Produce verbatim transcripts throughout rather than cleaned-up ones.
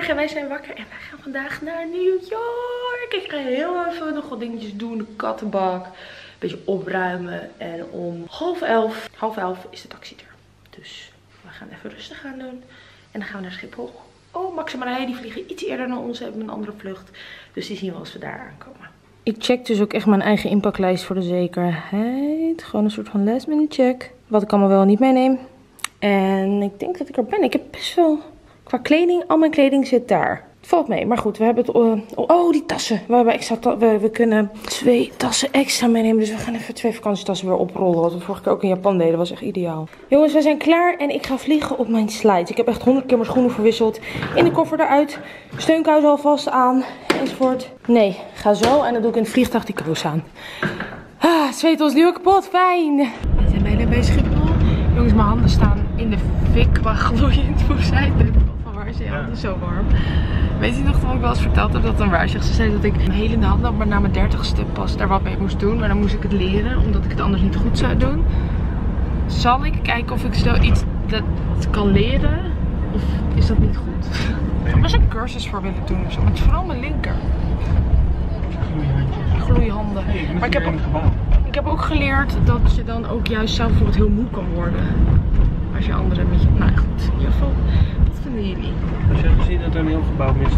Goedemorgen, wij zijn wakker en wij gaan vandaag naar New York. Ik ga heel even nog wat dingetjes doen, de kattenbak, een beetje opruimen. En om half elf, half elf is de taxi er. Dus we gaan even rustig aan doen en dan gaan we naar Schiphol. Oh, Max en Marije die vliegen iets eerder naar ons, hebben een andere vlucht. Dus die zien we als we daar aankomen. Ik check dus ook echt mijn eigen inpaklijst voor de zekerheid. Gewoon een soort van last minute check. Wat ik allemaal wel niet meeneem. En ik denk dat ik er ben. Ik heb best wel... Qua kleding, al mijn kleding zit daar. Het valt mee, maar goed, we hebben het... Uh, oh, die tassen. We, hebben extra ta we, we kunnen twee tassen extra meenemen. Dus we gaan even twee vakantietassen weer oprollen. Wat we vorige keer ook in Japan deden, was echt ideaal. Jongens, we zijn klaar en ik ga vliegen op mijn slides. Ik heb echt honderd keer mijn schoenen verwisseld. In de koffer eruit. Steunkous alvast aan. Enzovoort. Nee, ga zo en dan doe ik in het vliegtuig die kous aan. Ah, het zweet ons nu ook kapot. Fijn. We zijn bijna bij Schiphol. Jongens, mijn handen staan in de fik qua gloeiend. Hoe zijn het? Ja, het is zo warm. Weet je nog dat ik wel eens verteld heb dat een waarzeg? Ze zei dat ik een hele in de hand had, maar na mijn dertigste pas daar wat mee moest doen. Maar dan moest ik het leren, omdat ik het anders niet goed zou doen. Zal ik kijken of ik zoiets dat kan leren? Of is dat niet goed? Ik zou best een cursus voor willen doen ofzo. Maar het is vooral mijn linker. Gloeihanden. Maar ik heb, ook, ik heb ook geleerd dat je dan ook juist zelf bijvoorbeeld heel moe kan worden. Als je anderen met je... Nou goed, in ieder geval... Jullie. Als je ziet dat er niet opgebouwd mist.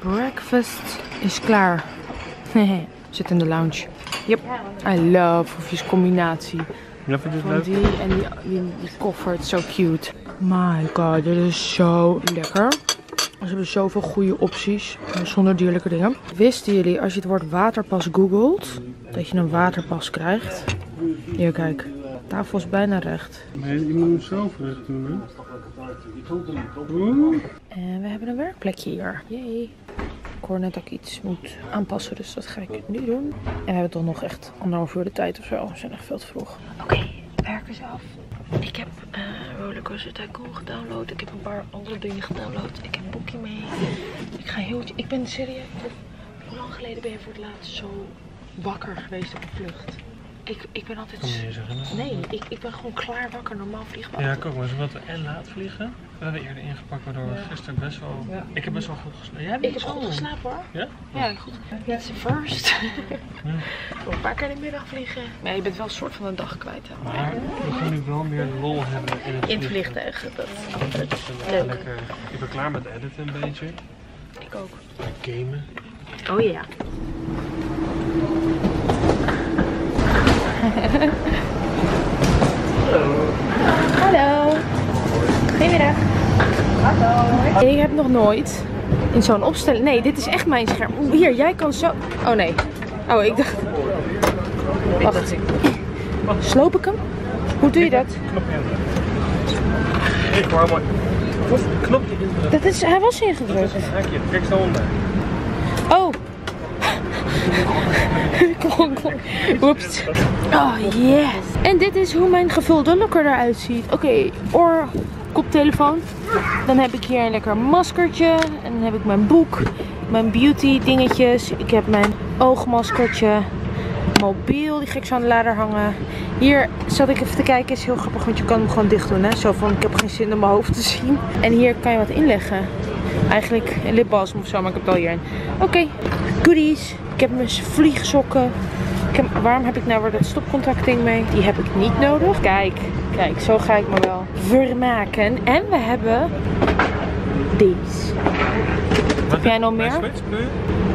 Breakfast is klaar. Hehe, zit in de lounge. Yep, I love hofjes combinatie. Love it is van leuk. Die en die, die, die koffer, het is zo cute. My god, dit is zo lekker. Ze hebben zoveel goede opties, zonder dierlijke dingen. Wisten jullie, als je het woord waterpas googelt, dat je een waterpas krijgt? Hier, kijk. De tafel is bijna recht. Nee, je moet hem zelf recht doen, hè? Oeh. En we hebben een werkplekje hier. Jee. Ik hoor net dat ik iets moet aanpassen, dus dat ga ik nu doen. En we hebben toch nog echt anderhalf uur de tijd of zo. We zijn echt veel te vroeg. Oké, okay, werk is af. Ik heb uh, Rollercoaster Tycoon gedownload. Ik heb een paar andere dingen gedownload. Ik heb een boekje mee. Ik ga heel... Ik ben serieus. Hoe lang geleden ben je voor het laatst zo wakker geweest op de vlucht? Ik, ik ben altijd... Kan je zeggen, nee, ik, ik ben gewoon klaar wakker, normaal vliegen. Ja, kijk maar, zodat we en laat vliegen. We hebben eerder ingepakt, waardoor we ja. gisteren best wel... Ja. Ik heb best wel goed geslapen. Jij hebt ik heb goed geslapen hoor. Ja? Ja, ik heb goed geslapen. That's the first. Ja. Ik wil een paar keer in de middag vliegen. Maar je bent wel een soort van een dag kwijt. Hè? Maar we gaan nu wel meer lol hebben in het vliegtuig. In het vliegtuig, dat is altijd leuk. Lekker. Ik ben klaar met editen een beetje. Ik ook. En gamen. Oh ja. Hallo. Hallo. Goedemiddag. Hallo. Ik heb nog nooit in zo'n opstelling... Nee, dit is echt mijn scherm. Oeh, hier, jij kan zo... Oh nee. Oh, ik dacht... Wacht. Sloop ik hem? Hoe doe je dat? Knopje. Knopje indrukken. Dat is... Hij was ingedrukt. Dat is een haakje. Kijk zo onder. Oh. Oeps. Oh yes. En dit is hoe mijn gevulde lokker eruit ziet. Oké, okay, oor, koptelefoon. Dan heb ik hier een lekker maskertje. En dan heb ik mijn boek. Mijn beauty dingetjes. Ik heb mijn oogmaskertje. Mobiel, die ga ik zo aan de lader hangen. Hier zat ik even te kijken. Is heel grappig, want je kan hem gewoon dicht doen. Hè? Zo van, ik heb geen zin om mijn hoofd te zien. En hier kan je wat inleggen. Eigenlijk een lipbalsem of zo, maar ik heb het al hierin. Oké, okay. Goodies. Ik heb mijn vliegsokken. Ik heb, waarom heb ik nou weer dat stopcontactding mee? Die heb ik niet nodig. Kijk, kijk, zo ga ik me wel vermaken. En we hebben deze. Wat heb jij nog meer?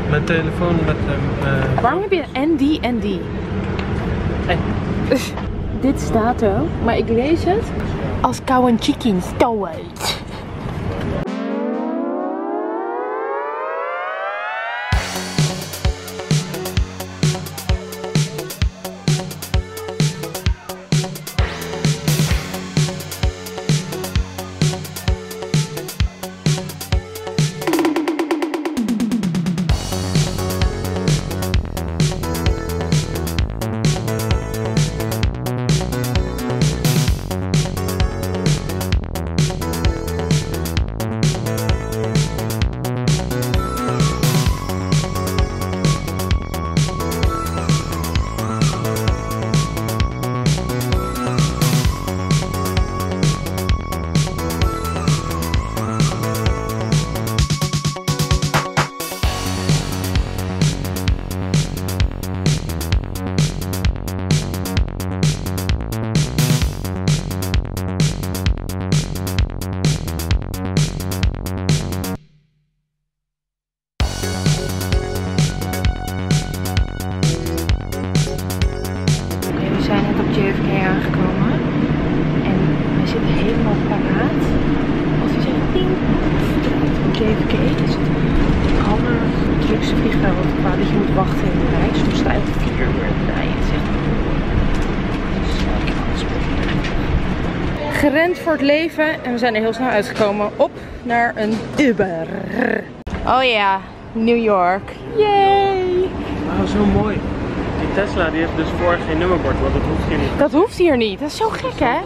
Mijn telefoon met een... Uh... Waarom heb je en die en die? Hey. Dit staat er, maar ik lees het als Cowan Chicken Stowage. gerend voor het leven en we zijn er heel snel uitgekomen op naar een Uber. Oh ja, New York. Yay! Wauw, zo mooi. Die Tesla die heeft dus voor geen nummerbord, want dat hoeft hier niet. Dat hoeft hier niet, dat is zo gek hè?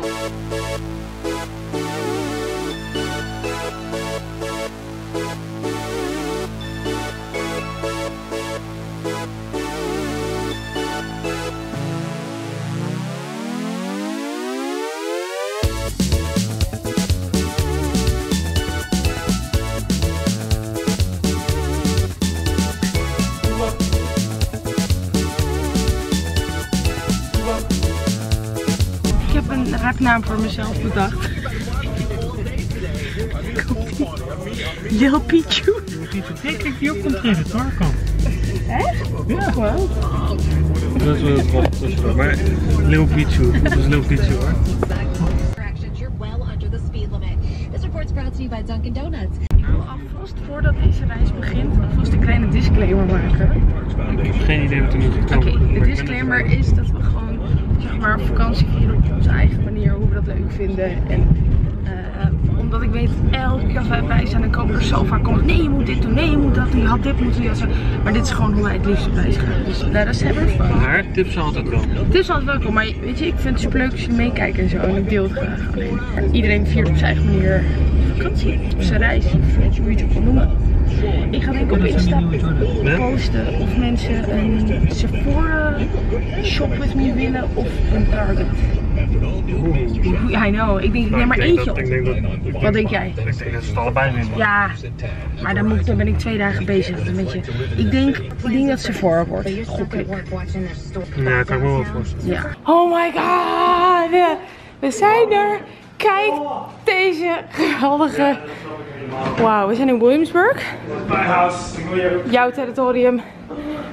Naam voor mezelf bedacht. Leo Pichu. Ik denk die ook komt tegen het dorp kan. Echt? Ja. Wow. Dat is wel het wat. Maar Leo Pichu. Dat is Leo Pichu hoor. This report's brought to you by Dunkin Donuts. Ik wil alvast voordat deze reis begint alvast een kleine disclaimer maken. Ik heb geen idee wat er nu getrokken. Oké, okay, de disclaimer is dat we gewoon zeg maar op vakantie hier op onze eigen manier, hoe we dat leuk vinden. En uh, omdat ik weet, elke keer als wij bij zijn, dan komen er zo vaak komt. Nee, je moet dit doen, nee, je moet dat doen, je had dit moeten doen. Ja, maar dit is gewoon hoe wij het liefst bij zijn. Dus nou, dat is hebben we. Maar tips zijn altijd welkom. Tips zijn altijd welkom, maar weet je, ik vind het superleuk als je meekijkt en zo. En ik deel het graag. Alleen iedereen viert op zijn eigen manier vakantie, op zijn reis, of hoe je het ook wil noemen. Ik ga denk ik op Insta posten of mensen een Sephora shop with me willen of een Target. Ja, I know. Ik denk, nee, maar eentje op. Wat denk jij? Ik denk dat ze het allebei winnen. Ja, maar dan, moet, dan ben ik twee dagen bezig met je. Ik denk, ik denk dat Sephora wordt. Gok ik. Ja, kan ik wel wat voorstellen. Ja. Oh my god! We zijn er! Kijk deze geweldige... Wauw, we zijn in Williamsburg. Mijn huis, jouw territorium,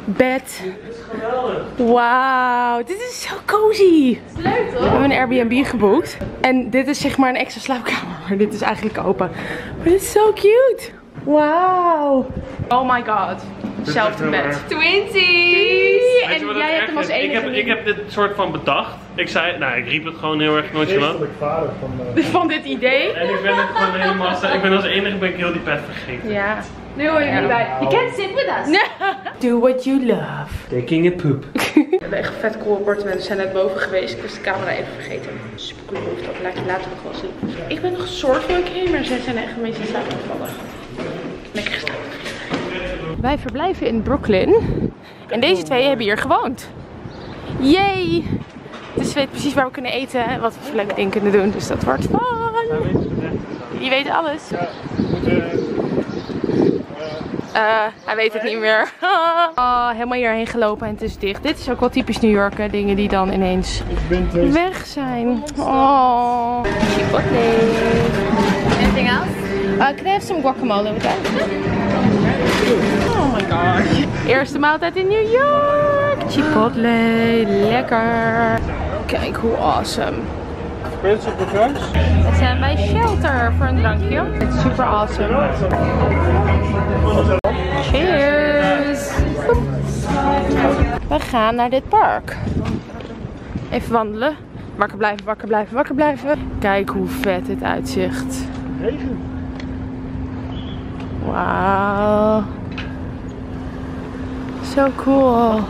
bed. Dit is geweldig. Wauw, dit is zo cozy. Leuk toch? We hebben een Airbnb geboekt. En dit is zeg maar een extra slaapkamer. Dit is eigenlijk open. Maar dit is zo cute. Wauw. Oh my god. Hetzelfde bed. Twinsies! En jij hebt hem als enige. Ik heb, ik heb dit soort van bedacht. Ik zei, nou ik riep het gewoon heel erg nonchalant. Ik vader van, uh... van dit idee. En ik ben het gewoon helemaal massa. Ik ben als enige ben ik heel die pet vergeten. Ja. Nu hoor je er niet bij. You can't sit with us. Do what you love. Taking a poop. We hebben echt een vet cool appartement. We zijn net boven geweest. Ik was de camera even vergeten. Super cool hoofdop. Laat je later nog wel zien. Ik ben nog zorgelijk in, maar zij zijn echt een beetje in slaap gevallen. Lekker gestaan. Wij verblijven in Brooklyn en deze twee hebben hier gewoond. Yay! Dus we weten precies waar we kunnen eten en wat we voor leuke dingen kunnen doen, dus dat wordt fun! Die weet alles. Uh, hij weet het niet meer. Oh, helemaal hierheen gelopen en het is dicht. Dit is ook wel typisch New York, hè? Dingen die dan ineens weg zijn. Oh. Chipotle. Anything else? Uh, can I have some guacamole with that? Oh my god. Eerste maaltijd in New York. Chipotle, lekker. Kijk hoe awesome. Prince of the Drugs. We zijn bij Shelter voor een drankje. Het is super awesome. Cheers. We gaan naar dit park. Even wandelen. Wakker blijven, wakker blijven, wakker blijven. Kijk hoe vet dit uitzicht. Regen. Wauw. Zo cool.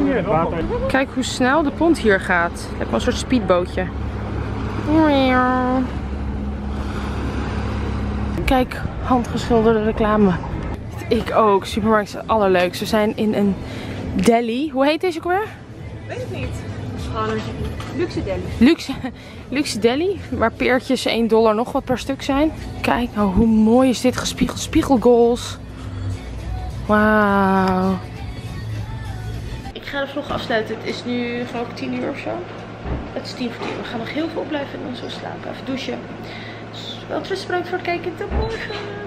Kijk hoe snel de pont hier gaat. Ik heb wel een soort speedbootje. Kijk, handgeschilderde reclame. Ik ook. Supermarkt is het allerleukste. We zijn in een deli. Hoe heet deze ook weer? Weet ik niet. Luxe deli. Luxe, luxe deli, waar peertjes één dollar nog wat per stuk zijn. Kijk nou hoe mooi is dit gespiegeld. Spiegelgoals. Wauw. Ik ga de vlog afsluiten. Het is nu geloof ik tien uur of zo. Het is tien voor tien. We gaan nog heel veel opblijven en dan zo slapen. Even douchen. Dus wel terug voor het kijken. Tot morgen.